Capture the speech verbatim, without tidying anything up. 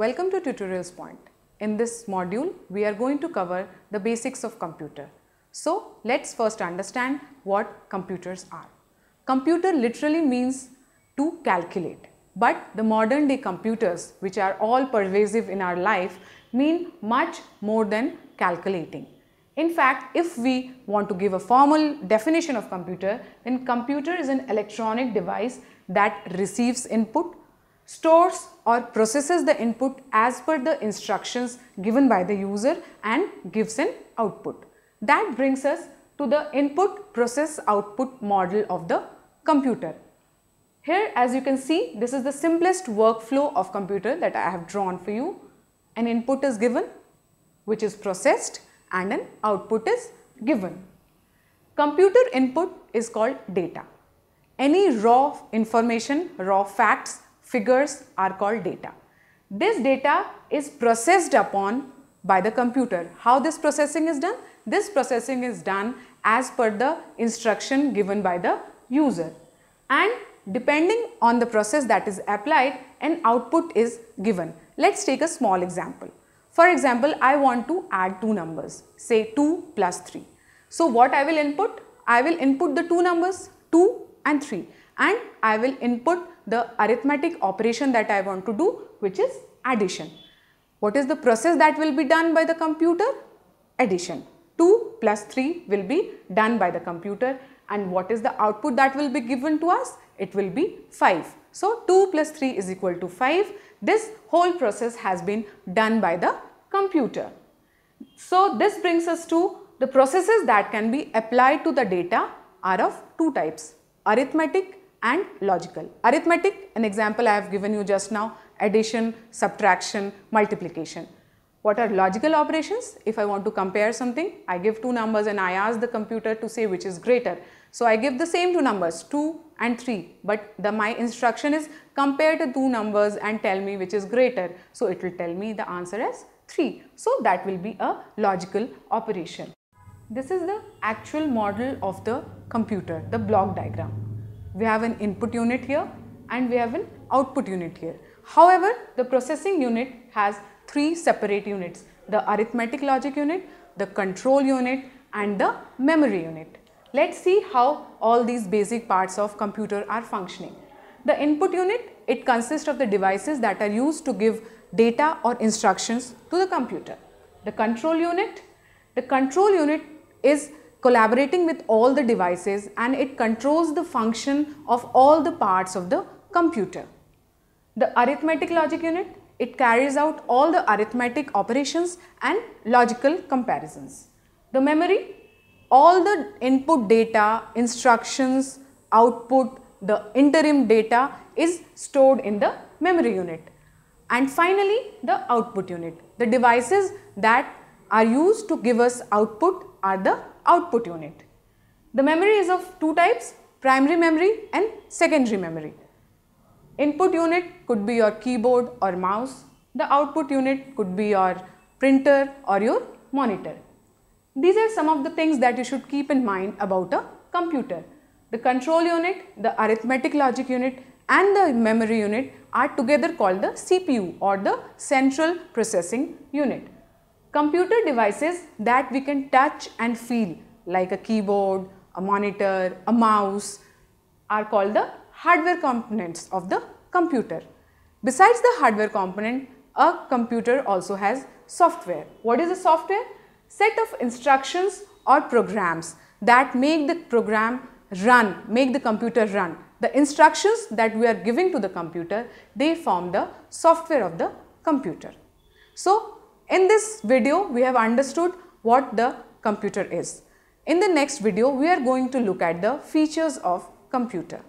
Welcome to Tutorials Point. In this module, we are going to cover the basics of computer. So, let's first understand what computers are. Computer literally means to calculate, but the modern day computers, which are all pervasive in our life, mean much more than calculating. In fact, if we want to give a formal definition of computer, then computer is an electronic device that receives input, stores or processes the input as per the instructions given by the user and gives an output. That brings us to the input process output model of the computer. Here, as you can see, this is the simplest workflow of computer that I have drawn for you. An input is given, which is processed, and an output is given. Computer input is called data. Any raw information, raw facts, figures are called data. This data is processed upon by the computer. How this processing is done? This processing is done as per the instruction given by the user, and depending on the process that is applied, an output is given. Let's take a small example. For example, I want to add two numbers, say two plus three. So what I will input? I will input the two numbers two and three, and I will input the arithmetic operation that I want to do, which is addition. What is the process that will be done by the computer? Addition. two plus three will be done by the computer, and what is the output that will be given to us? It will be five. So two plus three is equal to five. This whole process has been done by the computer. So this brings us to the processes that can be applied to the data are of two types: arithmetic and logical. Arithmetic, an example I have given you just now: addition, subtraction, multiplication. What are logical operations? If I want to compare something, I give two numbers and I ask the computer to say which is greater. So I give the same two numbers, two and three, but the, my instruction is compare the two numbers and tell me which is greater. So it will tell me the answer as three. So that will be a logical operation. This is the actual model of the computer, the block diagram. We have an input unit here and we have an output unit here. However, the processing unit has three separate units: the arithmetic logic unit, the control unit, and the memory unit. Let's see how all these basic parts of computer are functioning. The input unit, it consists of the devices that are used to give data or instructions to the computer. The control unit, the control unit is collaborating with all the devices and it controls the function of all the parts of the computer. The arithmetic logic unit, it carries out all the arithmetic operations and logical comparisons. The memory, all the input data, instructions, output, the interim data is stored in the memory unit. And finally, the output unit. The devices that are used to give us output are the output unit. The memory is of two types: primary memory and secondary memory. Input unit could be your keyboard or mouse. The output unit could be your printer or your monitor. These are some of the things that you should keep in mind about a computer. The control unit, the arithmetic logic unit, and the memory unit are together called the C P U or the central processing unit. Computer devices that we can touch and feel, like a keyboard, a monitor, a mouse, are called the hardware components of the computer. Besides the hardware component, a computer also has software. What is a software? Set of instructions or programs that make the program run, make the computer run. The instructions that we are giving to the computer, they form the software of the computer. So, in this video, we have understood what the computer is. In the next video, we are going to look at the features of computer.